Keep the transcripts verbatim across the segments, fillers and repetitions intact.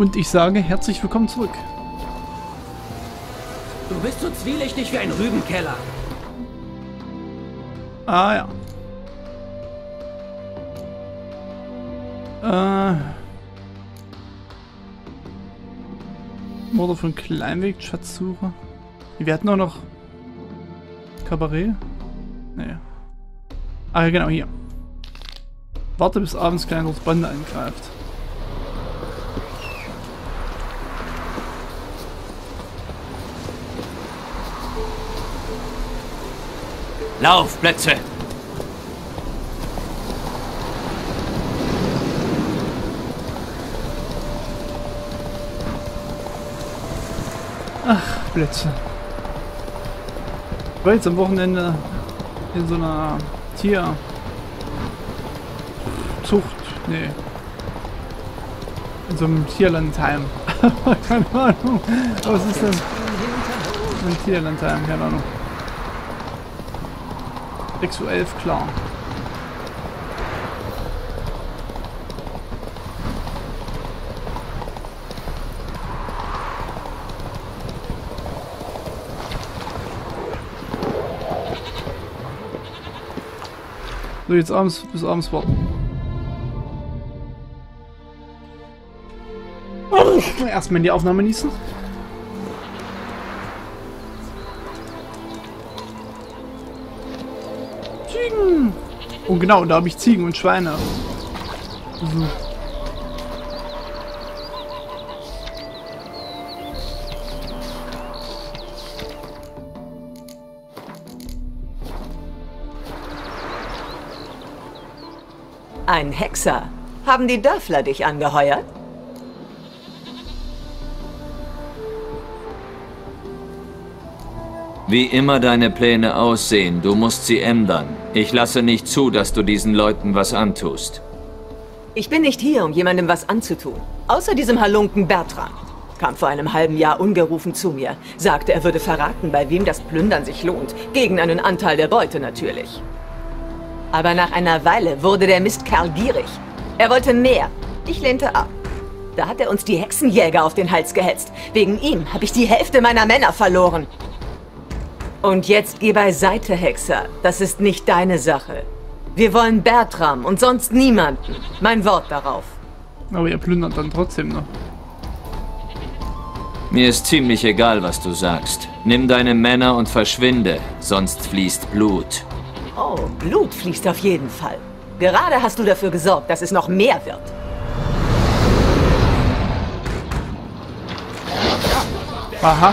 Und ich sage herzlich willkommen zurück. Du bist so zwielichtig wie ein Rübenkeller. Ah ja. Äh. Morde von Kleinweg, Schatzsuche. Wir hatten auch noch Kabarett. Nee. Ah ja, genau, hier. Warte bis abends Kleinlords Bande angreift. Lauf, Plätze! Ach, Plätze. Ich war jetzt am Wochenende in so einer Tierzucht. Nee. In so einem Tierlandheim. Keine Ahnung. Was ist denn? Ein Tierlandheim, keine Ahnung. sechs Uhr elf, klar. So, jetzt abends bis abends warten. Erstmal in die Aufnahme niesen. Und genau, da habe ich Ziegen und Schweine. So. Ein Hexer. Haben die Dörfler dich angeheuert? Wie immer deine Pläne aussehen, du musst sie ändern. Ich lasse nicht zu, dass du diesen Leuten was antust. Ich bin nicht hier, um jemandem was anzutun. Außer diesem Halunken Bertrand. Kam vor einem halben Jahr ungerufen zu mir. Sagte, er würde verraten, bei wem das Plündern sich lohnt. Gegen einen Anteil der Beute natürlich. Aber nach einer Weile wurde der Mistkerl gierig. Er wollte mehr. Ich lehnte ab. Da hat er uns die Hexenjäger auf den Hals gehetzt. Wegen ihm habe ich die Hälfte meiner Männer verloren. Und jetzt geh beiseite, Hexer. Das ist nicht deine Sache. Wir wollen Bertram und sonst niemanden. Mein Wort darauf. Aber ihr plündert dann trotzdem noch. Mir ist ziemlich egal, was du sagst. Nimm deine Männer und verschwinde, sonst fließt Blut. Oh, Blut fließt auf jeden Fall. Gerade hast du dafür gesorgt, dass es noch mehr wird. Aha.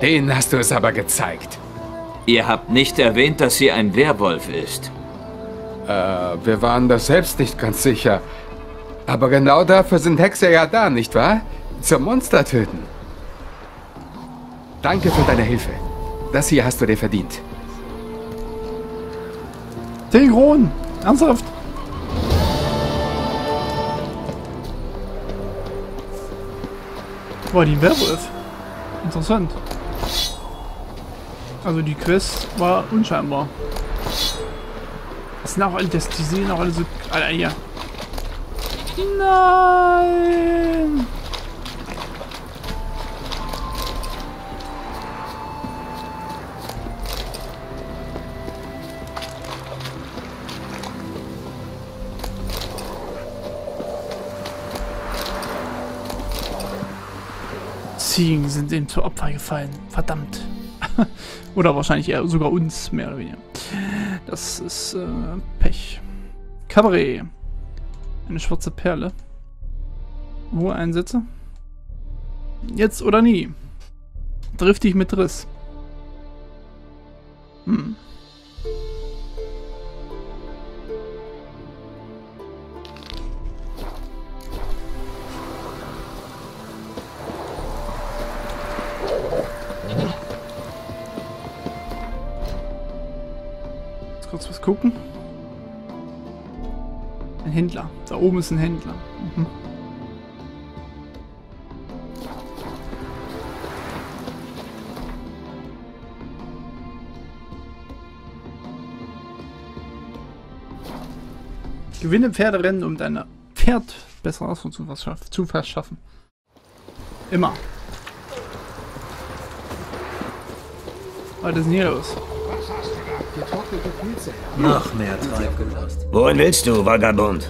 Denen hast du es aber gezeigt. Ihr habt nicht erwähnt, dass sie ein Werwolf ist. Äh, wir waren das selbst nicht ganz sicher. Aber genau dafür sind Hexer ja da, nicht wahr? Zum Monster töten. Danke für deine Hilfe. Das hier hast du dir verdient. zehn Kronen. Ernsthaft? Boah, die Werwolf. Interessant. Also die Quest war unscheinbar. Das sind auch alle, das, die sehen auch alle so... Alter, ja. Nein! Ziegen sind ihm zur Opfer gefallen. Verdammt. Oder wahrscheinlich eher sogar uns, mehr oder weniger. Das ist äh, Pech. Kabarett. Eine schwarze Perle. Ruheeinsätze. Jetzt oder nie. Triff dich mit Riss. Hm. Jetzt kurz was gucken. Ein Händler. Da oben ist ein Händler. Mhm. Gewinne Pferderennen, um deine Pferd bessere Ausrüstung zu verschaffen. Immer. Was ist denn hier los? Noch mehr Treibgelast. Wohin willst du, Vagabund?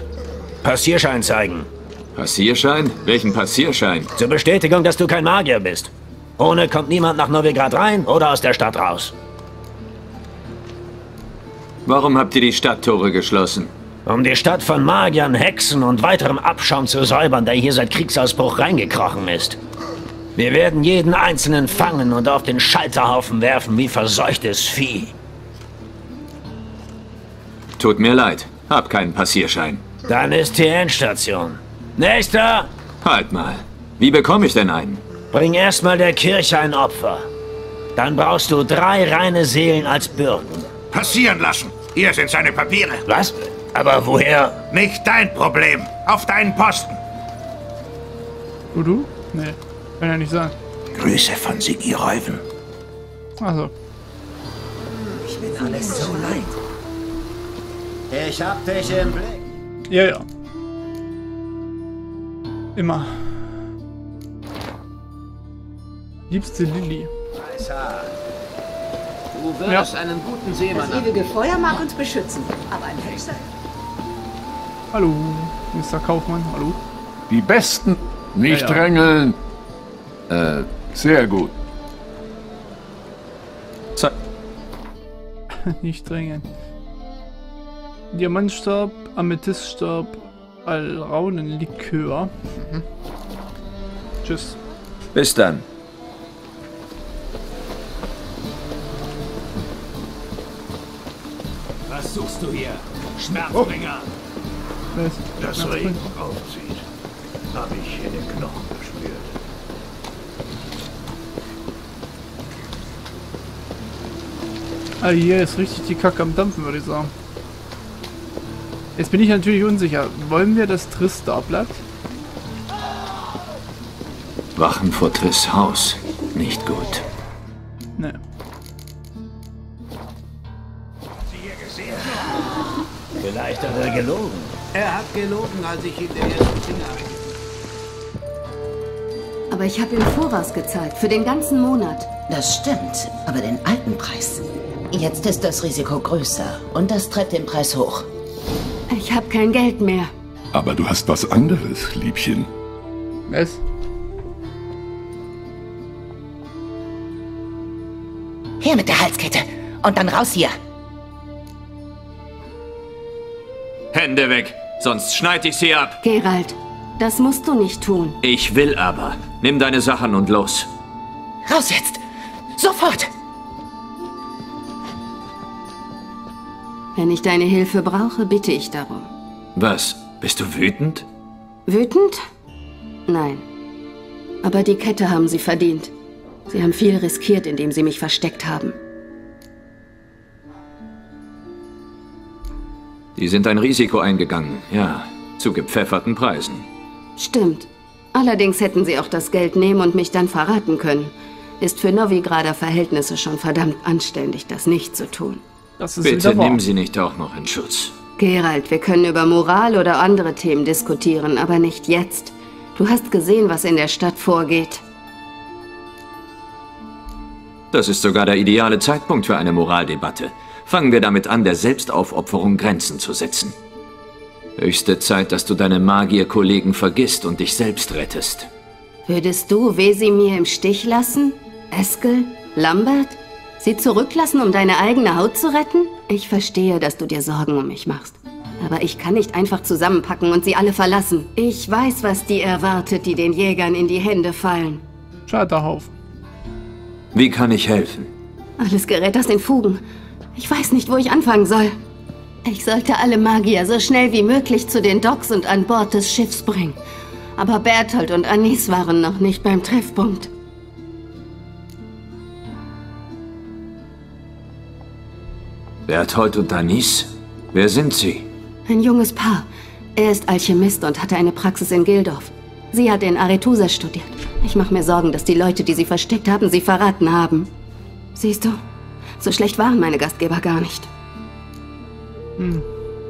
Passierschein zeigen. Passierschein? Welchen Passierschein? Zur Bestätigung, dass du kein Magier bist. Ohne kommt niemand nach Novigrad rein oder aus der Stadt raus. Warum habt ihr die Stadttore geschlossen? Um die Stadt von Magiern, Hexen und weiterem Abschaum zu säubern, der hier seit Kriegsausbruch reingekrochen ist. Wir werden jeden Einzelnen fangen und auf den Scheiterhaufen werfen wie verseuchtes Vieh. Tut mir leid, hab keinen Passierschein. Dann ist hier Endstation. Nächster! Halt mal, wie bekomme ich denn einen? Bring erstmal der Kirche ein Opfer. Dann brauchst du drei reine Seelen als Bürgen. Passieren lassen, hier sind seine Papiere. Was? Aber woher? Nicht dein Problem. Auf deinen Posten. Udu? Nee. Kann ja nicht sein. Grüße von Siggy Räuven. Also. Ich bin alles so leid. Ich hab dich im Blick. Ja, ja. Immer. Liebste Lilly. Du wirst ja einen guten Seemann. Das ewige Feuer mag uns beschützen. Aber ein Hexer. Hallo, Mister Kaufmann, hallo. Die Besten, nicht ja, ja. drängeln. Äh, sehr gut. Zack. Nicht drängeln. Diamantstab, Amethyststab, Alraunenlikör. Mhm. Tschüss. Bis dann. Was suchst du hier? Schmerzbringer. Oh. Das Regen aufzieht, habe ich in den Knochen gespürt. Ah, hier ist richtig die Kacke am Dampfen, würde ich sagen. Jetzt bin ich natürlich unsicher. Wollen wir das Triss-Starblatt? Wachen vor Triss Haus. Nicht gut. Ne. Vielleicht hat er gelogen. Er hat gelogen, als ich ihm den ersten Finger eingehe. Aber ich habe ihm Voraus gezahlt, für den ganzen Monat. Das stimmt, aber den alten Preis. Jetzt ist das Risiko größer und das treibt den Preis hoch. Ich habe kein Geld mehr. Aber du hast was anderes, Liebchen. Was? Her mit der Halskette und dann raus hier. Hände weg! Sonst schneide ich sie ab. Geralt, das musst du nicht tun. Ich will aber. Nimm deine Sachen und los. Raus jetzt! Sofort! Wenn ich deine Hilfe brauche, bitte ich darum. Was? Bist du wütend? Wütend? Nein. Aber die Kette haben sie verdient. Sie haben viel riskiert, indem sie mich versteckt haben. Die sind ein Risiko eingegangen, ja, zu gepfefferten Preisen. Stimmt. Allerdings hätten sie auch das Geld nehmen und mich dann verraten können. Ist für Novigrader Verhältnisse schon verdammt anständig, das nicht zu tun. Das ist Bitte nimm sie nicht auch noch in Schutz. Geralt, wir können über Moral oder andere Themen diskutieren, aber nicht jetzt. Du hast gesehen, was in der Stadt vorgeht. Das ist sogar der ideale Zeitpunkt für eine Moraldebatte. Fangen wir damit an, der Selbstaufopferung Grenzen zu setzen. Höchste Zeit, dass du deine Magierkollegen vergisst und dich selbst rettest. Würdest du Vesemir im Stich lassen? Eskel? Lambert? Sie zurücklassen, um deine eigene Haut zu retten? Ich verstehe, dass du dir Sorgen um mich machst. Aber ich kann nicht einfach zusammenpacken und sie alle verlassen. Ich weiß, was die erwartet, die den Jägern in die Hände fallen. Scheiterhaufen. Wie kann ich helfen? Alles gerät aus den Fugen. Ich weiß nicht, wo ich anfangen soll. Ich sollte alle Magier so schnell wie möglich zu den Docks und an Bord des Schiffs bringen. Aber Berthold und Anis waren noch nicht beim Treffpunkt. Berthold und Anis? Wer sind sie? Ein junges Paar. Er ist Alchemist und hatte eine Praxis in Gildorf. Sie hat in Arethusa studiert. Ich mache mir Sorgen, dass die Leute, die sie versteckt haben, sie verraten haben. Siehst du, so schlecht waren meine Gastgeber gar nicht. Hm.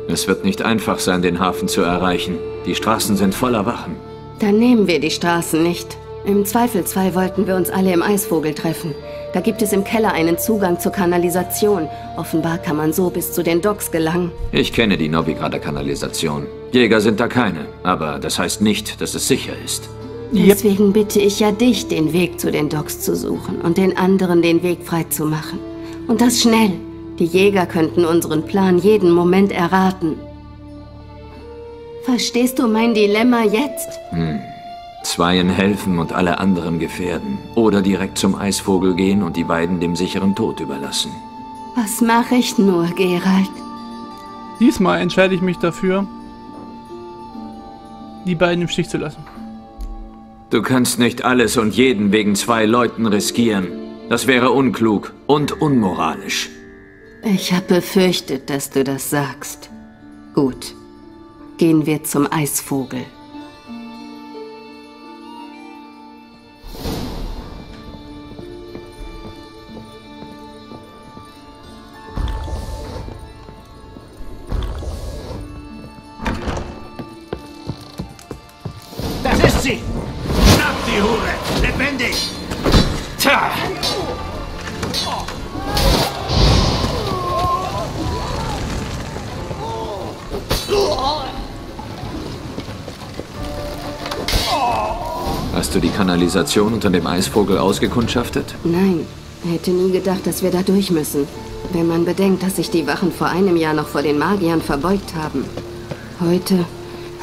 Es wird nicht einfach sein, den Hafen zu erreichen. Die Straßen sind voller Wachen. Dann nehmen wir die Straßen nicht. Im Zweifelsfall wollten wir uns alle im Eisvogel treffen. Da gibt es im Keller einen Zugang zur Kanalisation. Offenbar kann man so bis zu den Docks gelangen. Ich kenne die Novigrader Kanalisation. Jäger sind da keine, aber das heißt nicht, dass es sicher ist. Deswegen bitte ich ja dich, den Weg zu den Docks zu suchen und den anderen den Weg frei zu machen. Und das schnell. Die Jäger könnten unseren Plan jeden Moment erraten. Verstehst du mein Dilemma jetzt? Hm. Zweien helfen und alle anderen gefährden. Oder direkt zum Eisvogel gehen und die beiden dem sicheren Tod überlassen. Was mache ich nur, Geralt? Diesmal entscheide ich mich dafür, die beiden im Stich zu lassen. Du kannst nicht alles und jeden wegen zwei Leuten riskieren. Das wäre unklug und unmoralisch. Ich habe befürchtet, dass du das sagst. Gut. Gehen wir zum Eisvogel. Das ist sie! Schnapp die Hure! Lebendig! Tja! Hast du die Kanalisation unter dem Eisvogel ausgekundschaftet? Nein, hätte nie gedacht, dass wir da durch müssen. Wenn man bedenkt, dass sich die Wachen vor einem Jahr noch vor den Magiern verbeugt haben. Heute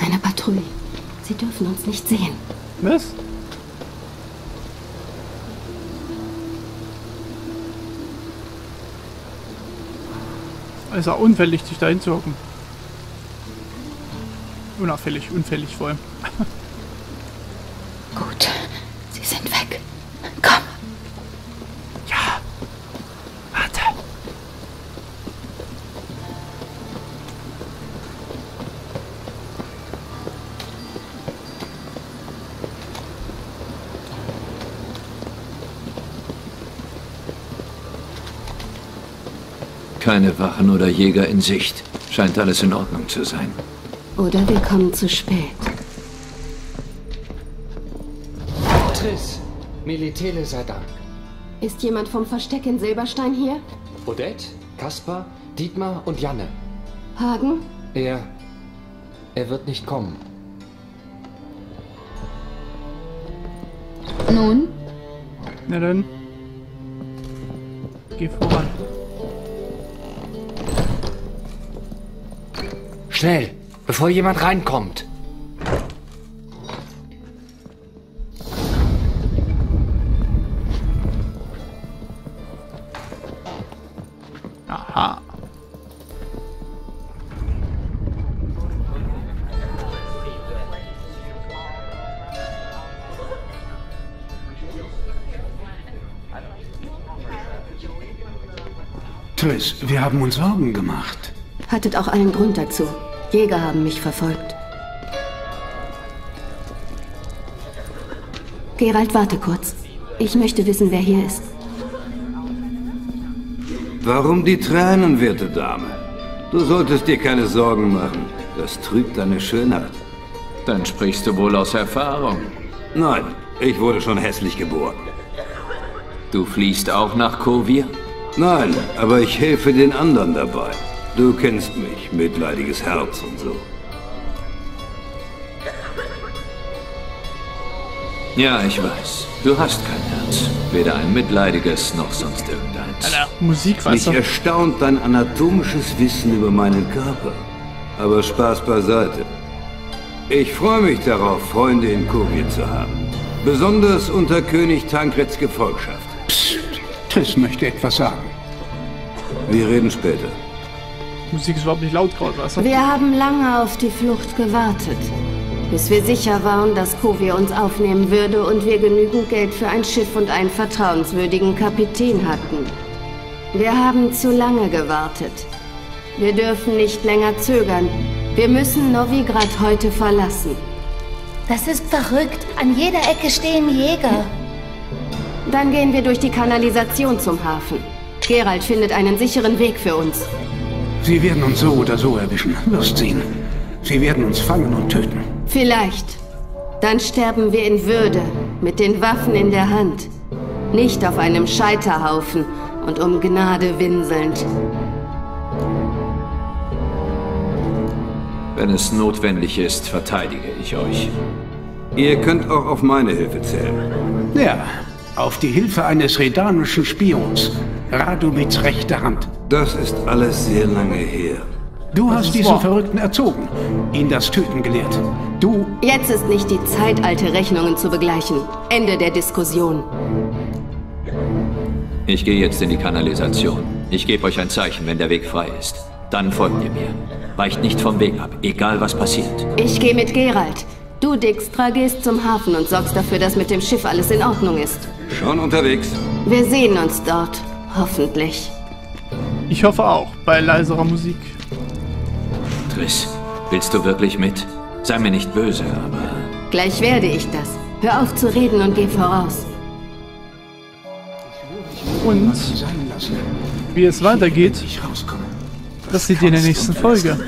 eine Patrouille. Sie dürfen uns nicht sehen. Was? Es war unfällig, sich dahin zu hocken. Unauffällig, unfällig vor allem. Gut, sie sind weg. Komm. Ja. Warte. Keine Wachen oder Jäger in Sicht. Scheint alles in Ordnung zu sein. Oder wir kommen zu spät. Triss, Militele sei Dank. Ist jemand vom Versteck in Silberstein hier? Odette, Kaspar, Dietmar und Janne. Hagen? Er... er wird nicht kommen. Nun? Na dann. Geh voran. Schnell, bevor jemand reinkommt. Aha. Triss, wir haben uns Sorgen gemacht. Hattet auch allen Grund dazu. Jäger haben mich verfolgt. Geralt, warte kurz. Ich möchte wissen, wer hier ist. Warum die Tränen, werte Dame? Du solltest dir keine Sorgen machen. Das trübt deine Schönheit. Dann sprichst du wohl aus Erfahrung. Nein, ich wurde schon hässlich geboren. Du fliehst auch nach Kovir? Nein, aber ich helfe den anderen dabei. Du kennst mich, mitleidiges Herz und so. Ja, ich weiß. Du hast kein Herz. Weder ein mitleidiges, noch sonst irgendeins. Musik, was? Mich erstaunt dein anatomisches Wissen über meinen Körper. Aber Spaß beiseite. Ich freue mich darauf, Freunde in Kovir zu haben. Besonders unter König Tankreds Gefolgschaft. Psst, Triss möchte etwas sagen. Wir reden später. Die Musik ist überhaupt nicht laut gerade, was? Wir haben lange auf die Flucht gewartet, bis wir sicher waren, dass Kovir uns aufnehmen würde und wir genügend Geld für ein Schiff und einen vertrauenswürdigen Kapitän hatten. Wir haben zu lange gewartet. Wir dürfen nicht länger zögern. Wir müssen Novigrad heute verlassen. Das ist verrückt. An jeder Ecke stehen Jäger. Dann gehen wir durch die Kanalisation zum Hafen. Geralt findet einen sicheren Weg für uns. Sie werden uns so oder so erwischen. Wirst sehen. Sie werden uns fangen und töten. Vielleicht. Dann sterben wir in Würde, mit den Waffen in der Hand. Nicht auf einem Scheiterhaufen und um Gnade winselnd. Wenn es notwendig ist, verteidige ich euch. Ihr könnt auch auf meine Hilfe zählen. Ja, auf die Hilfe eines redanischen Spions. Radomits rechte Hand. Das ist alles sehr lange her. Du das hast diesen wahr. Verrückten erzogen, ihn das Töten gelehrt. Du... Jetzt ist nicht die Zeit, alte Rechnungen zu begleichen. Ende der Diskussion. Ich gehe jetzt in die Kanalisation. Ich gebe euch ein Zeichen, wenn der Weg frei ist. Dann folgt ihr mir. Weicht nicht vom Weg ab, egal was passiert. Ich gehe mit Geralt. Du, Dijkstra, gehst zum Hafen und sorgst dafür, dass mit dem Schiff alles in Ordnung ist. Schon unterwegs. Wir sehen uns dort. Hoffentlich. Ich hoffe auch, bei leiserer Musik. Triss, willst du wirklich mit? Sei mir nicht böse, aber... Gleich werde ich das. Hör auf zu reden und geh voraus. Und wie es weitergeht, das seht ihr in der nächsten Folge.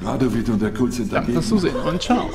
Danke fürs Zusehen und ciao.